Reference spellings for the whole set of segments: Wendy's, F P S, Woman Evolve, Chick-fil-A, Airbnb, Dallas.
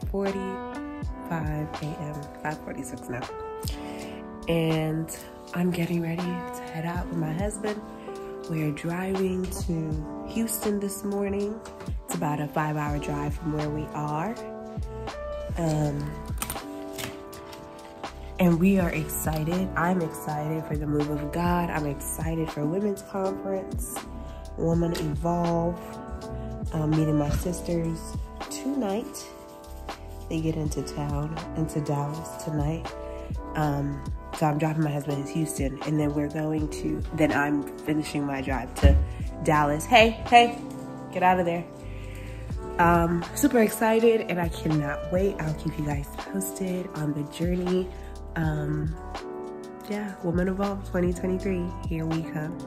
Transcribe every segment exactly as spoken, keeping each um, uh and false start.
five forty-five a m five forty-six now. And I'm getting ready to head out with my husband. We're driving to Houston this morning. It's about a five hour drive from where we are. Um, and we are excited. I'm excited for the move of God. I'm excited for women's conference, Woman Evolve. I'm meeting my sisters tonight. They get into town, into Dallas tonight. Um, so I'm dropping my husband in Houston, and then we're going to, then I'm finishing my drive to Dallas. Hey, hey, get out of there. Um, super excited, and I cannot wait. I'll keep you guys posted on the journey. Um, yeah, Woman Evolve twenty twenty-three, here we come.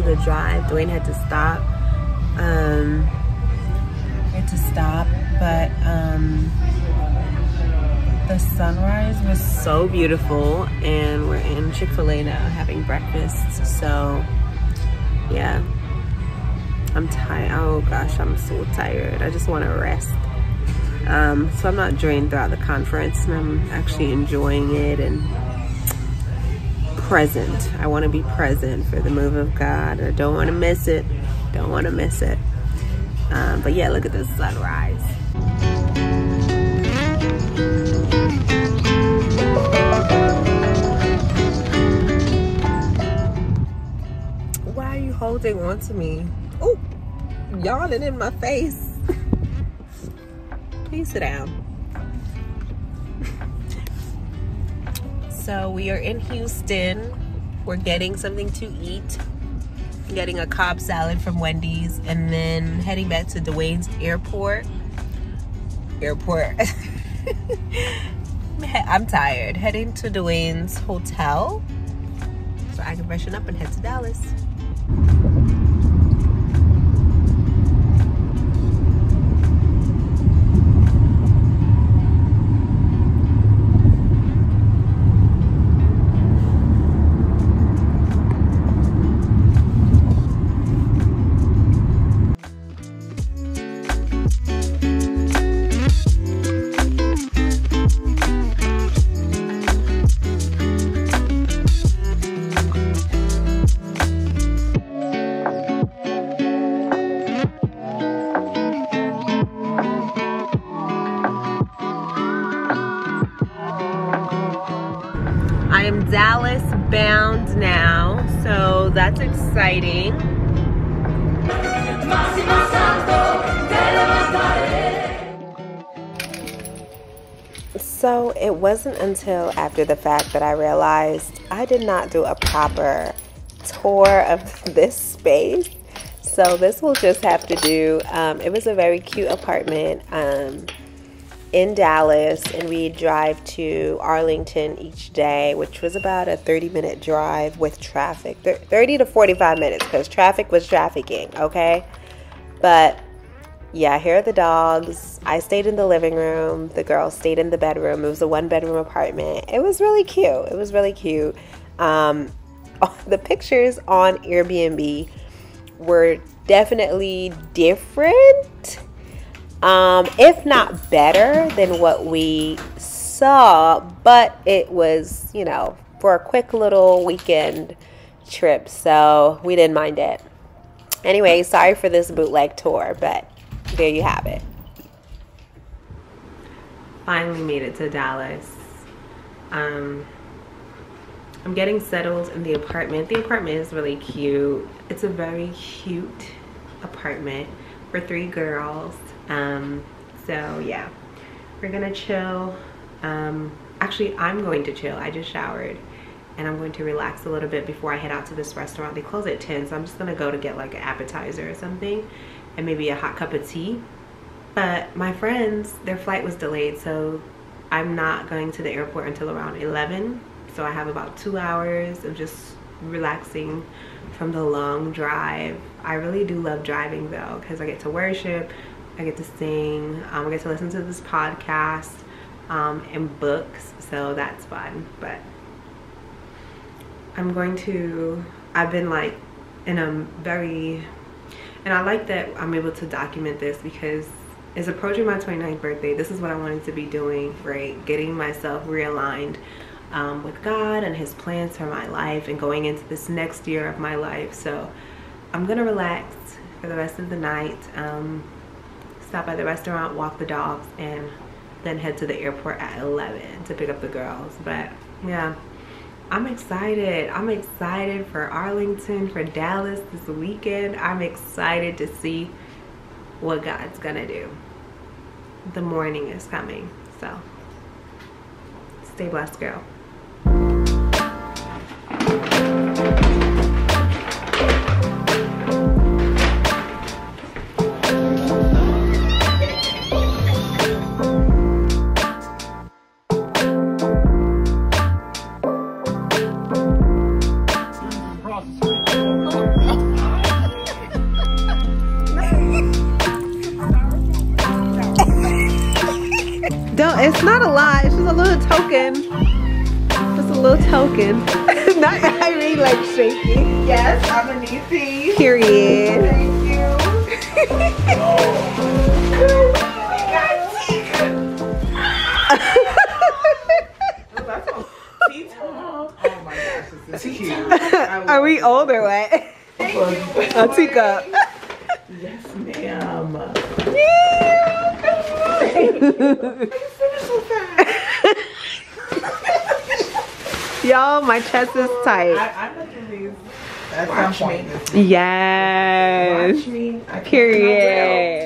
The drive, Dwayne had to stop. Um, had to stop, but um, the sunrise was so beautiful, and we're in Chick-fil-A now having breakfast. So, yeah, I'm tired. Oh gosh, I'm so tired. I just want to rest. Um, so I'm not drained throughout the conference, and I'm actually enjoying it and present. I want to be present for the move of God. I don't want to miss it. Don't want to miss it. Um, but yeah, look at this sunrise. Why are you holding on to me? Oh, yawning in my face. Please sit down. So we are in Houston. We're getting something to eat. I'm getting a Cobb salad from Wendy's, and then heading back to Dwayne's airport. Airport. I'm tired. Heading to Dwayne's hotel so I can freshen up and head to Dallas. Dallas bound now, so that's exciting. So it wasn't until after the fact that I realized I did not do a proper tour of this space. So this will just have to do. Um, it was a very cute apartment um, in Dallas, and we drive to Arlington each day, which was about a thirty minute drive with traffic, thirty to forty-five minutes, because traffic was trafficking, okay? But yeah, here are the dogs. I stayed in the living room, the girls stayed in the bedroom. It was a one bedroom apartment. It was really cute. It was really cute. Um, the pictures on Airbnb were definitely different. Um, if not better than what we saw, but it was, you know, for a quick little weekend trip, so we didn't mind it. Anyway, sorry for this bootleg tour, but there you have it. Finally made it to Dallas. Um, I'm getting settled in the apartment. The apartment is really cute. It's a very cute apartment. for three girls. Um, so yeah, we're gonna chill. Um, actually, I'm going to chill. I just showered and I'm going to relax a little bit before I head out to this restaurant. They close at ten, so I'm just gonna go to get like an appetizer or something and maybe a hot cup of tea. But my friends, their flight was delayed, so I'm not going to the airport until around eleven. So I have about two hours of just relaxing from the long drive. I really do love driving though, because I get to worship, I get to sing, um, I get to listen to this podcast, um, and books, so that's fun. But I'm going to, I've been like in a very, and I like that I'm able to document this because it's approaching my twenty-ninth birthday. This is what I wanted to be doing, right? Getting myself realigned um, with God and his plans for my life and going into this next year of my life. So I'm gonna relax for the rest of the night, um, stop by the restaurant, walk the dogs, and then head to the airport at eleven to pick up the girls. But yeah, I'm excited. I'm excited for Arlington, for Dallas this weekend. I'm excited to see what God's gonna do. The morning is coming, so stay blessed, girl. It's not a lot, it's just a little token. Just a little token. Not Irene like shaking. Yes, I'm a niece. Period. Thank you. Oh my gosh, it's a teacup. Are we old or what? A teacup. Yes, ma'am. Yeah. Y'all, my chest is tight. I, I look at these. That's watch me. Yes. Watch me. I Period.